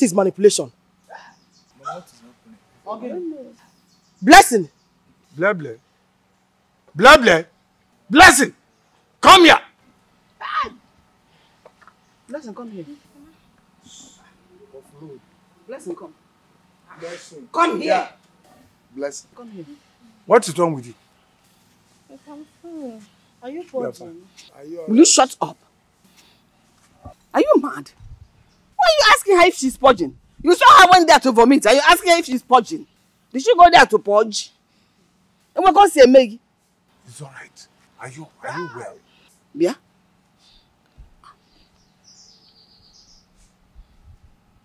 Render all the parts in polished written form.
It is manipulation. But what is happening? Okay. Blessing. Bleble. Bleble. Blessing. Come here. Blessing, come here. Blessing, come. Blessing. Come here. Blessing. Come here. What is wrong with you? I'm fine. Are you pointing? Will you shut up? Are you mad? Why are you asking her if she's purging? You saw her went there to vomit. Are you asking her if she's purging? Did she go there to purge? And we're going to say, Maggie. It's all right. Are you well? Yeah.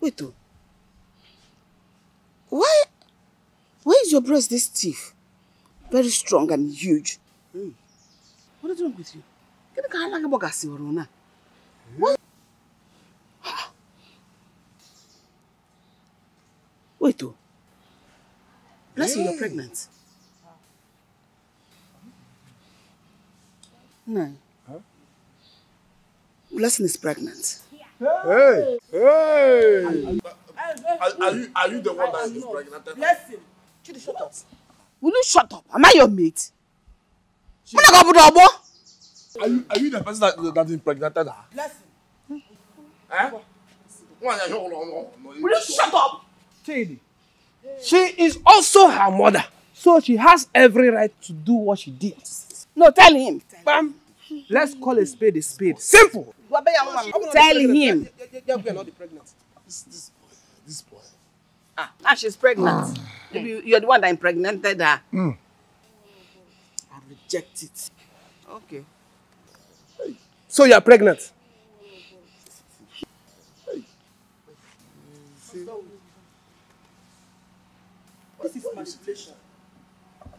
Wait, why is your breast this stiff? Very strong and huge. Mm. What is wrong with you? What? Wait, oh. Bless you, you're pregnant. No. Huh? Blessing is pregnant. Hey! Hey! Are you the one that is pregnant? Blessing! Chidi, shut up. Will you shut up? Am I your mate? Are you the person that impregnated her? Blessing! Eh? Will you shut up? Chidi, she is also her mother. So she has every right to do what she did. No, tell him. Bam. Let's call a spade a spade. Simple. Tell him. This boy. Ah, she's pregnant. You're the one that impregnated her. Mm. I reject it. Okay. So you're pregnant? This is manipulation.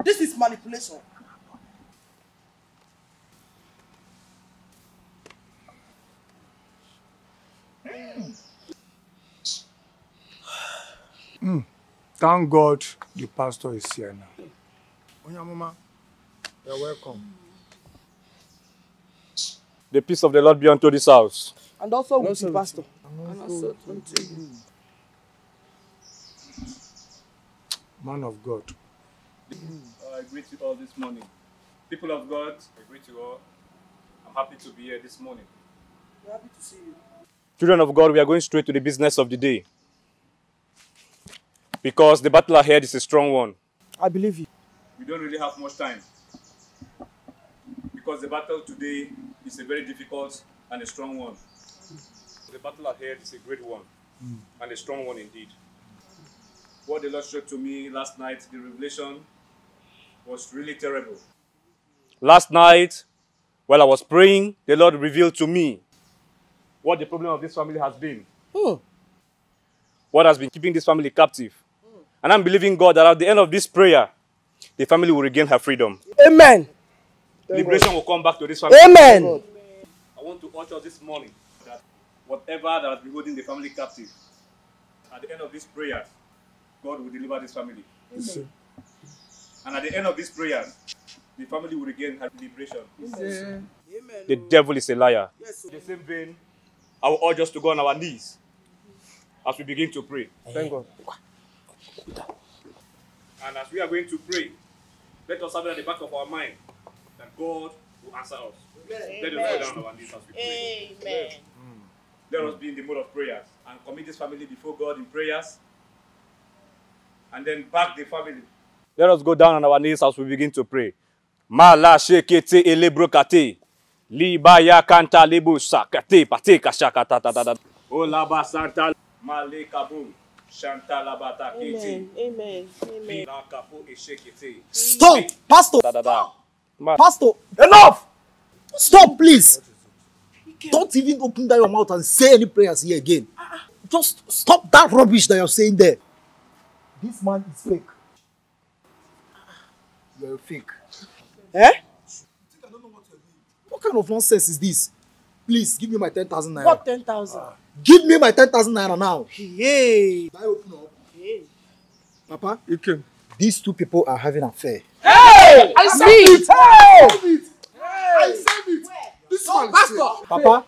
This is manipulation. Mm. Thank God the pastor is here now. Onya mama, you're welcome. The peace of the Lord be unto this house. And also with the pastor. And also unto you. Man of God. I greet you all this morning. People of God, I greet you all. I'm happy to be here this morning. We're happy to see you. Children of God, we are going straight to the business of the day. Because the battle ahead is a strong one. I believe you. We don't really have much time. Because the battle today is a very difficult and a strong one. The battle ahead is a great one and a strong one indeed. What the Lord showed to me last night, the revelation was really terrible. Last night, while I was praying, the Lord revealed to me what the problem of this family has been. Oh. What has been keeping this family captive. Oh. And I'm believing God that at the end of this prayer, the family will regain her freedom. Amen. Liberation will come back to this family. Amen. Amen. I want to urge us this morning that whatever that has been holding the family captive, at the end of this prayer, God will deliver this family. Amen. And at the end of this prayer, the family will regain her liberation. Amen. The devil is a liar. Yes. In the same vein, I will urge us to go on our knees as we begin to pray. Thank God. And as we are going to pray, let us have it at the back of our mind that God will answer us. Amen. Let us go down on our knees as we pray. Amen. Let us be in the mode of prayers and commit this family before God in prayers and then back the family. Let us go down on our knees as we begin to pray. Mala shekete elebrokate. Libaya kanta lebu sakate pateka shakata tata. Olaba santa malekabu shanta labata kete. Amen. Amen. Lakapo eshekete. Stop, pastor. Pastor, enough. Stop, please. Don't even open that your mouth and say any prayers here again. Just stop that rubbish that you're saying there. This man is fake. You're fake. Eh? What kind of nonsense is this? Please, give me my 10,000 naira. What 10,000? Give me my 10,000 naira now. Hey. I open up. Hey. Papa, you came. These two people are having an affair. Hey! I said it! Hey! I said it! Where? This one is fake. Papa,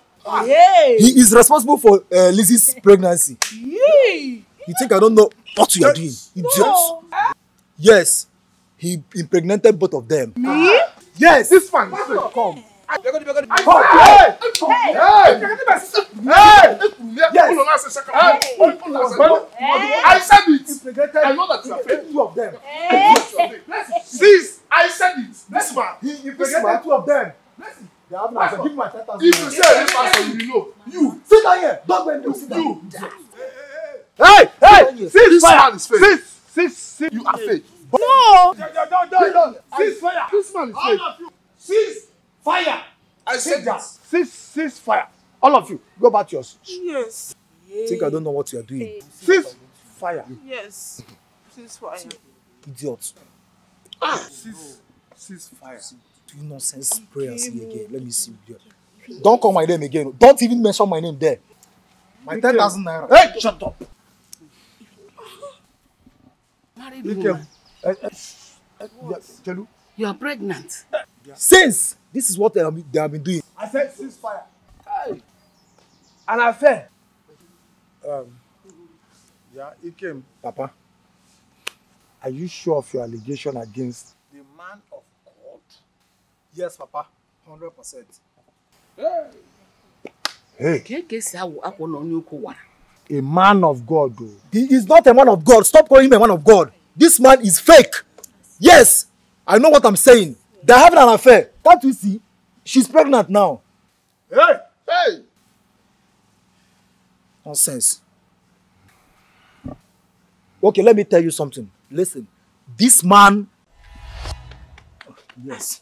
Yes. He is responsible for Lizzie's pregnancy. Yay. You think I don't know what you are doing? No. Yes, he impregnated both of them. Me? Yes. This one. Come. I said it. I know that you are faking two of them. Sis, I said it. This man. He impregnated two of them. They have my answer. Give my answer. If you say this answer, you know. You. Sit down here. Don't go and do sit down. Hey, hey. Sis, fire his face. Sis. You are fake. No. Sis, fire. This man is fake. Sis. Fire! I said that. Cease fire. All of you, go back to yours. Yes. Think I don't know what you are doing. Cease fire. Yes. Cease fire. Idiot. Cease fire. Do nonsense prayers here again. Let me see. Don't call my name again. Don't even mention my name there. My 10,000 naira. Hey, shut up. Married woman. You are pregnant. Since this is what they have been doing. I said ceasefire. Hey. An affair. Yeah, it came. Papa, are you sure of your allegation against the man of God? Yes, Papa, 100%. Hey. A man of God, though. He is not a man of God. Stop calling him a man of God. This man is fake. Yes, I know what I'm saying. They're having an affair. Can't you see? She's pregnant now. Hey! Hey! Nonsense. Okay, let me tell you something. Listen. This man... Yes.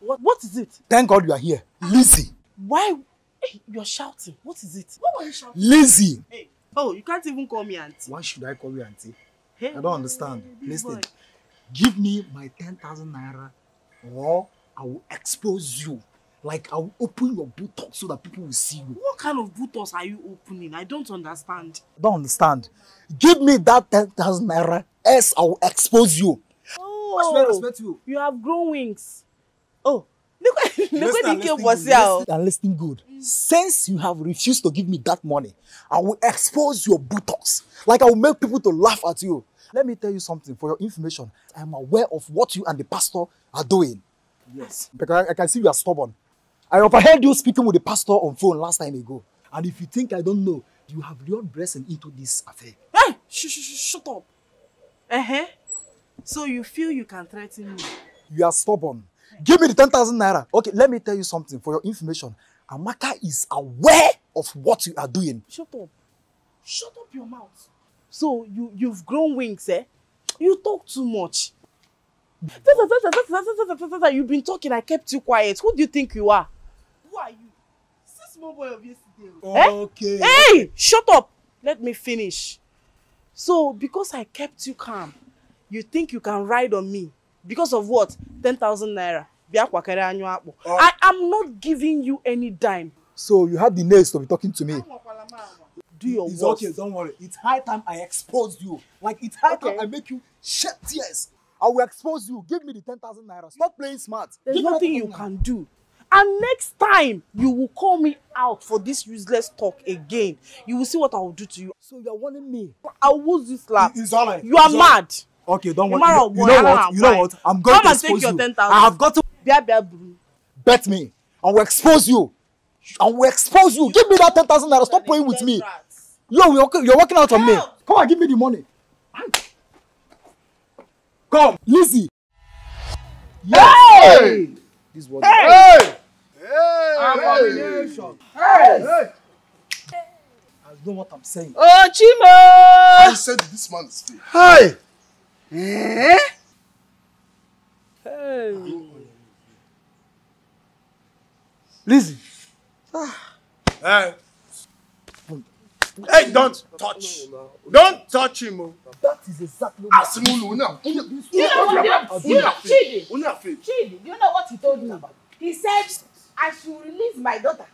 What is it? Thank God you are here. Lizzie. Why? Hey, you're shouting. What is it? What were you shouting? Lizzie. Hey. Oh, you can't even call me auntie. Why should I call you auntie? Hey. I don't understand. Hey, listen. Boy. Give me my 10,000 naira or I will expose you. Like I will open your buttocks so that people will see you. What kind of buttocks are you opening? I don't understand. Don't understand. Give me that 10,000 naira else I will expose you. Oh, I swear I respect you. You have grown wings. Oh, listen good. Since you have refused to give me that money, I will expose your buttocks. Like I will make people to laugh at you. Let me tell you something for your information. I am aware of what you and the pastor are doing. Yes. Because I can see you are stubborn. I overheard you speaking with the pastor on phone last time ago. And if you think I don't know, you have lured Blessing into this affair. Hey! Shut up! Uh-huh. So you feel you can threaten me? You are stubborn. Give me the 10,000 naira. Okay, let me tell you something for your information. Amaka is aware of what you are doing. Shut up. Shut up your mouth. So, you've grown wings, eh? You talk too much. You've been talking, I kept you quiet. Who do you think you are? Who are you? This small boy of yesterday. Okay. Eh? Hey, shut up. Let me finish. So, because I kept you calm, you think you can ride on me. Because of what? 10,000 naira. I am not giving you any dime. So, you had the nerves to be talking to me. It's words. Okay, don't worry. It's high time I expose you. Like, it's high time I make you shed tears. I will expose you. Give me the 10,000 naira. Stop playing smart. There's nothing you can do. And next time, you will call me out for this useless talk again. You will see what I will do to you. So you are warning me. I will use this slap. It's all right. You are mad. Okay, don't worry. You know what? I'm going to expose you. Come and take your 10,000. I have got to... Bet me. I will expose you. I will expose you. Give me that 10,000 naira. Stop playing with me. Yo, you're working out on me. Come on, give me the money. Come, Lizzie. Yes. Hey! This one. Hey! Hey! Hey! I know what I'm saying. Oh, Chima! I said this man is fake. Hey! Eh? Hey! Lizzie. Hey! Hey, don't touch. Don't touch him. That is exactly what he told me. Chidi, you know what he told me? He said, I should release my daughter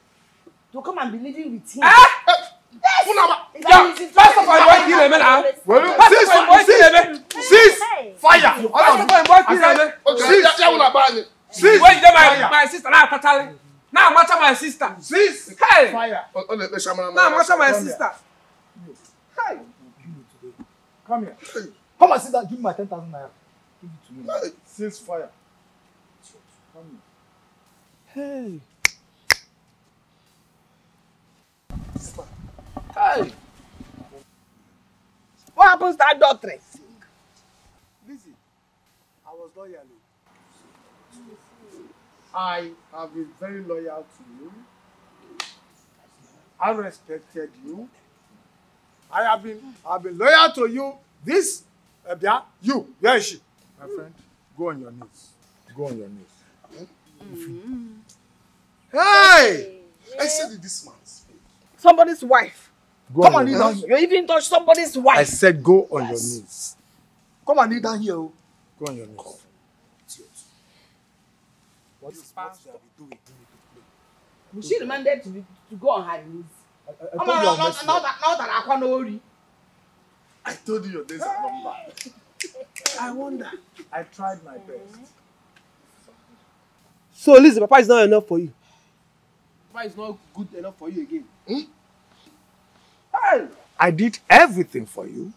to come and be living with him. Yes! First of all, I kill him, man. Cease fire. First of all, I kill him. Cease fire. Cease fire. My sister, Now, matter my sister. This hey. Fire. Now, matter my sister. Hey. Come here. Come and sit down. Give me my 10,000 naira. Give it to me. Hey. Since fire. Come here. Hey. Sister. Hey. What happens to that doctor? Listen, I was loyal. I have been very loyal to you. I respected you. I have been loyal to you. This, you, where is she? My friend, go on your knees. Go on your knees. Mm-hmm. Hey! Yeah. I said this man's face. Somebody's wife. Go come on, kneel down here. You even touched somebody's wife. I said go on your knees. Come on, kneel down here. Go on your knees. What is doing? She reminded to go on her knees. Now that I can't worry. I told you there's a number. I wonder. I tried my best. So listen, Papa is not enough for you. Papa is not good enough for you again. Hmm? Hey. I did everything for you.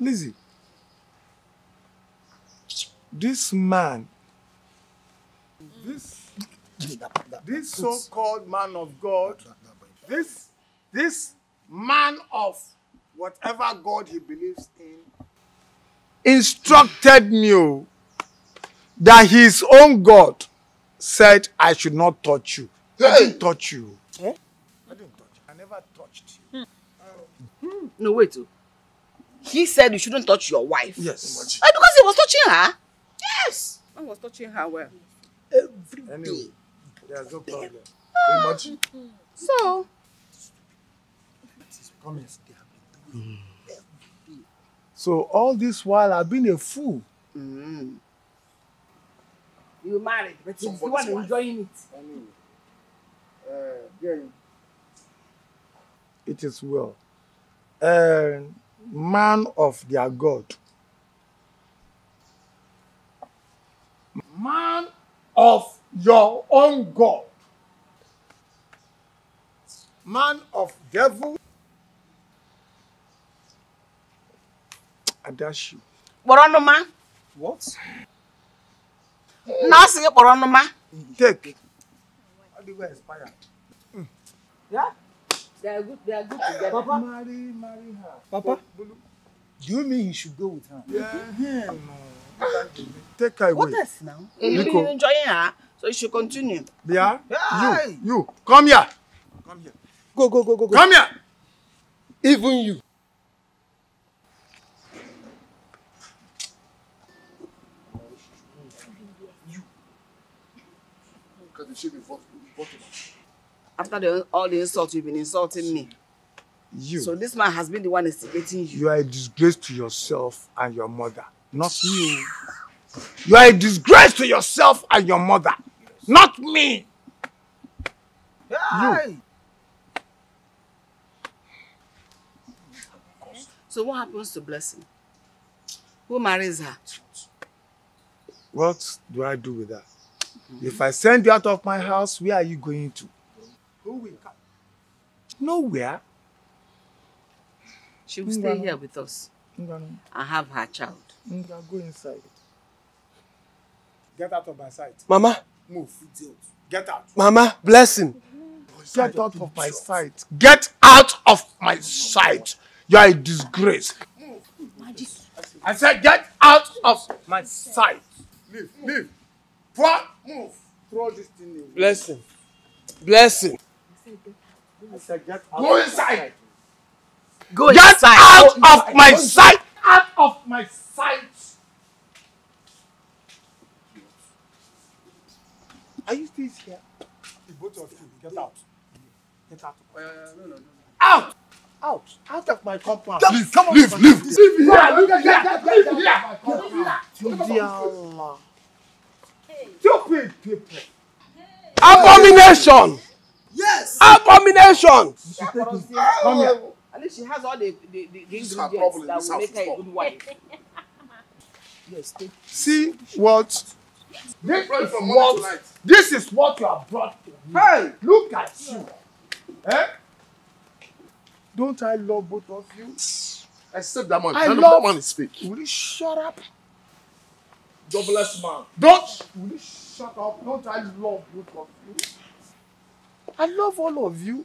Lizzie, this man, this so-called man of God, this man of whatever God he believes in, instructed me that his own God said, I should not touch you. I didn't touch you. Eh? I didn't touch you. I never touched you. No, wait. He said you shouldn't touch your wife. Yes. Because he was touching her? Yes. I was touching her well. Every anyway, day. There's no problem. Imagine. So. So all this while I've been a fool. Mm. You married, but you want to enjoying it. Anyway. It is well. Man of their God. Man of your own God. Man of devil. I dash you. Boronoma. What? Now sing it, Boronoma. Take. How do you inspire? Yeah? They are good together. Papa? Marry her. Papa? Do you mean he should go with her? Yeah. No. Take her away. What else now? You've been enjoying her, so you should continue. Yeah? You, come here. Come here. Go. Come here. Even you. After all the insults, you've been insulting me. You. So this man has been the one instigating you. You are a disgrace to yourself and your mother. Not me. You are a disgrace to yourself and your mother. Yes. Not me. Yeah. You. So what happens to Blessing? Who marries her? What do I do with her? Mm-hmm. If I send you out of my house, where are you going to? Who will come? Nowhere. She will stay here with us. I have her child. Go inside. Get out of my sight. Mama. Move. Get out. Mama, Blessing. Get out of my sight. Get out of my sight. You are a disgrace. I said get out of my sight. Leave. Move. Throw this thing away. Blessing. I said get out. Go inside. Go get inside. Out of my sight. Out of my sight. Are you still here? The both of you, get out. Get out. No. Out. Out of my compound. Leave. Come on. Leave. Leave here. Leave here. Allah. Stupid people. Abomination. Yes. Abomination. Come here. At least she has all the ingredients that will make her a good wife. Yes, see what This is what you have brought to me. Hey, look at you. Eh? Don't I love both of you? Except that man. That man is fake. Will you shut up? Jobless man. Will you shut up? Don't I love both of you? I love all of you.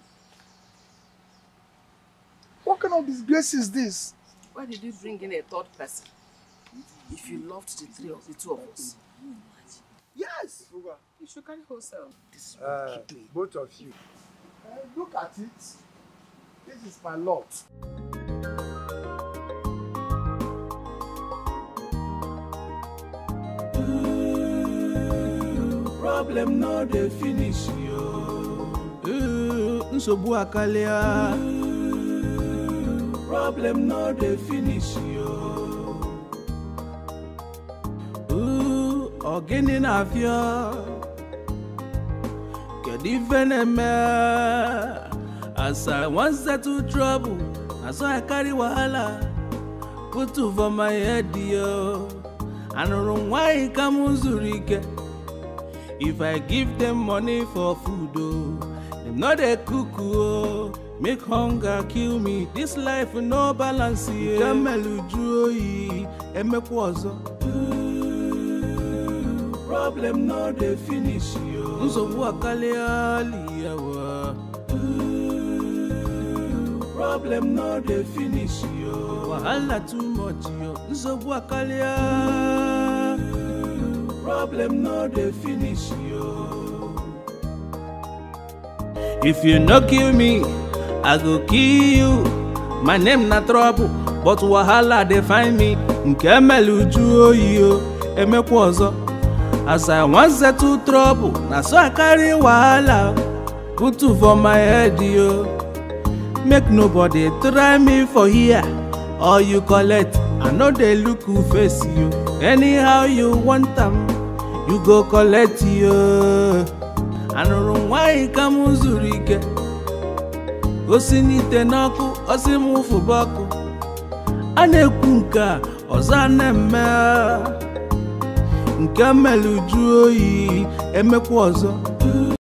What kind of disgrace is this? Why did you bring in a third person? If you loved the two of us. Yes! You should carry yourself. This is what you do. Both of you. Look at it. This is my lot. Problem now they finish you. Nsobu akalia. Problem now they finish you. Again in Avia. Could even a man. As I once settled trouble, as I carry wahala, put over my head, yo. I don't know why come Zurich. If I give them money for food, oh, them not a cuckoo. Make hunger kill me. This life no balance. Problem no dey finish you. Nsobu akalialiwa. Problem no dey finish you. Wahala too much yo. Nsobu akalialiwa. Problem no dey finish you. If you no kill me, I go kill you. My name na trouble, but wahala dey find me. Nke meluju oyo, emekwu ozo. As I once settle trouble, na so I carry wahala put for my head yo. Make nobody try me for here, all you collect. I know they look who face you. Anyhow you want them, you go collect you. I don't know why you come to Zurich. Osini tenaku, osimu fubaku. Anekunka, osaneme. Nkamelu jui, emekwozo.